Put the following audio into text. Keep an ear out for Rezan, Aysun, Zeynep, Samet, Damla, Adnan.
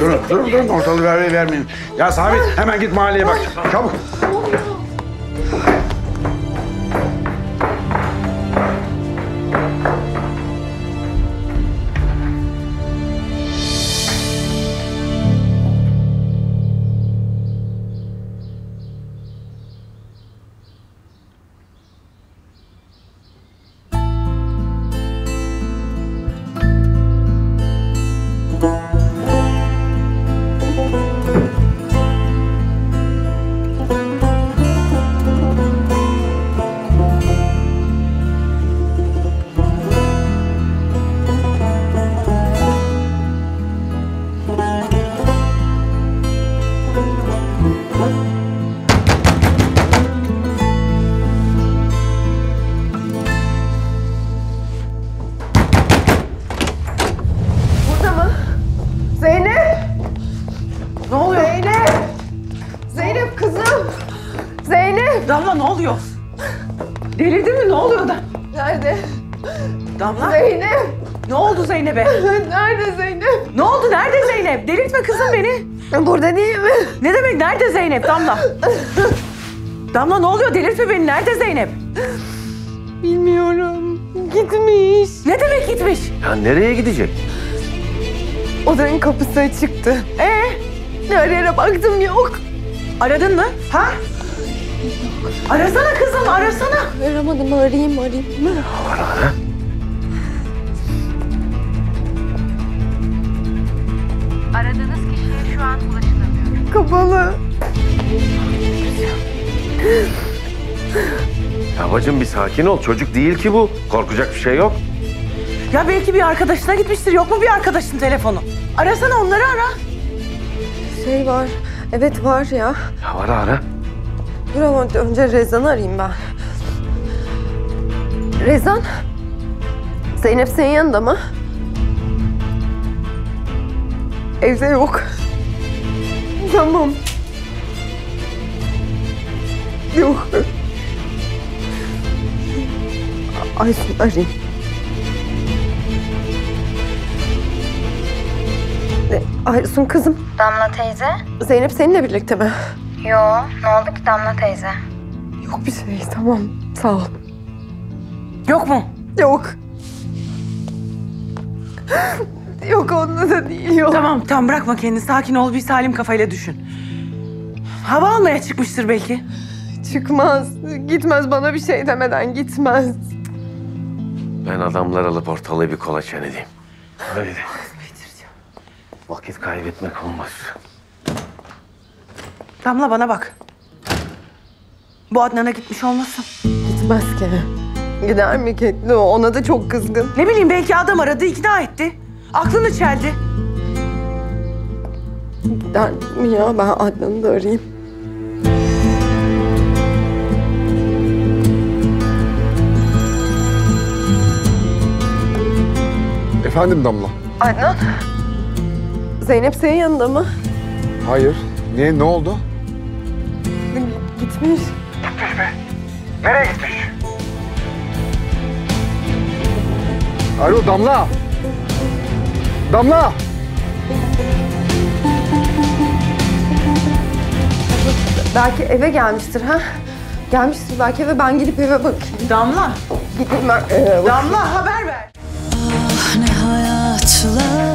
Durun, ortalığı vermeyin. Ya Samet, hemen git mahalleye bak. Çabuk. Zeynep, Damla. Damla ne oluyor? Delirtme beni. Nerede Zeynep? Bilmiyorum. Gitmiş. Ne demek gitmiş? Ya nereye gidecek? Odanın kapısı açıktı. Arayana baktım, yok. Aradın mı? Ha? Yok. Arasana kızım, arasana. Aramadım, arayayım. Ara ha? Aradığınız kişiye şu an ulaşılamıyor. Kapalı. Ya bacım bir sakin ol. Çocuk değil ki bu. Korkacak bir şey yok. Ya belki bir arkadaşına gitmiştir. Yok mu bir arkadaşın telefonu? Arasana onları, ara. Şey var. Evet var ya. Ya ara. Dur ama önce Rezan'ı arayayım ben. Rezan. Zeynep senin yanında mı? Evde yok. Tamam. Yok. Aysun arayayım. Aysun kızım. Damla teyze. Zeynep seninle birlikte mi? Yok. Ne oldu ki Damla teyze? Yok bir şey. Tamam. Sağ ol. Yok mu? Yok. Yok, onda da değil. Yok. Tamam. Bırakma kendini. Sakin ol. Bir salim kafayla düşün. Hava almaya çıkmıştır belki. Çıkmaz. Gitmez, bana bir şey demeden gitmez. Ben adamlar alıp ortalığı bir kolaçan edeyim. Öyle. Vakit kaybetmek olmaz. Damla bana bak. Bu Adnan'a gitmiş olmasın? Gitmez ki. Gider mi ki? Ona da çok kızgın. Ne bileyim, belki adam aradı, ikna etti. Aklını çeldi. Gider mi ya? Ben Adnan'ı da arayayım. Efendim Damla. Adnan. Zeynep senin yanında mı? Hayır. Niye? Ne oldu? Gitmiş. Gitmiş mi? Nereye gitmiş? Alo Damla. Damla. Belki eve gelmiştir ha? Gelmiştir belki eve. Ben gidip eve bakayım. Damla. Gidip ben eve bakayım. Damla haber ver. Ne hayatlar.